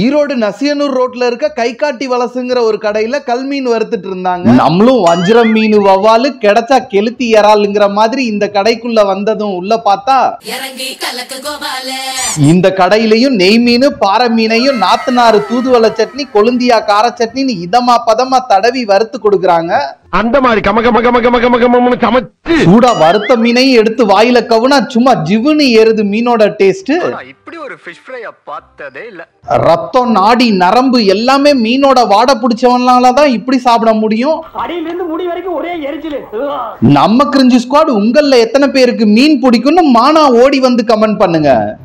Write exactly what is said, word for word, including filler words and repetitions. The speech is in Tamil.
ஈரோடு நசியனூர் ரோட்ல இருக்க கைகாட்டி வலசுங்கிற ஒரு கடையில கல்மீன் வறுத்துட்டு இருந்தாங்க. நம்மளும் வஞ்சரம் மீன் வவ்வாலு கிடைச்சா கெளுத்தி இறால்ங்கிற மாதிரி இந்த கடைக்குள்ள வந்ததும் உள்ள பார்த்தா இந்த கடையிலையும் நெய் மீன் பாறை மீனையும் நாத்துனாறு தூதுவளை சட்னி கொழுந்தியா கார சட்னின்னு இதமா பதமா தடவி வறுத்து கொடுக்குறாங்க. அந்த மாதிரி சூடா வறுத்த மீனையும் எடுத்து வாயில கவுனா சும்மா ஜிவுன்னு ஏறுது மீனோட டேஸ்ட். இப்படி ஒரு ஃபிஷ் ஃப்ரையை பார்த்ததே இல்ல. ரத்தம் நாடி நரம்பு எல்லாமே மீனோட வாடை பிடிச்சவனால தான் இப்படி சாப்பிட முடியும். அடியில இருந்து முடி வரைக்கும் ஒரே எரிச்சல். நம்ம கிரிஞ்சு ஸ்குவாட், உங்கள்ல எத்தனை பேருக்கு மீன் பிடிக்கும்னு மானா ஓடி வந்து கமெண்ட் பண்ணுங்க.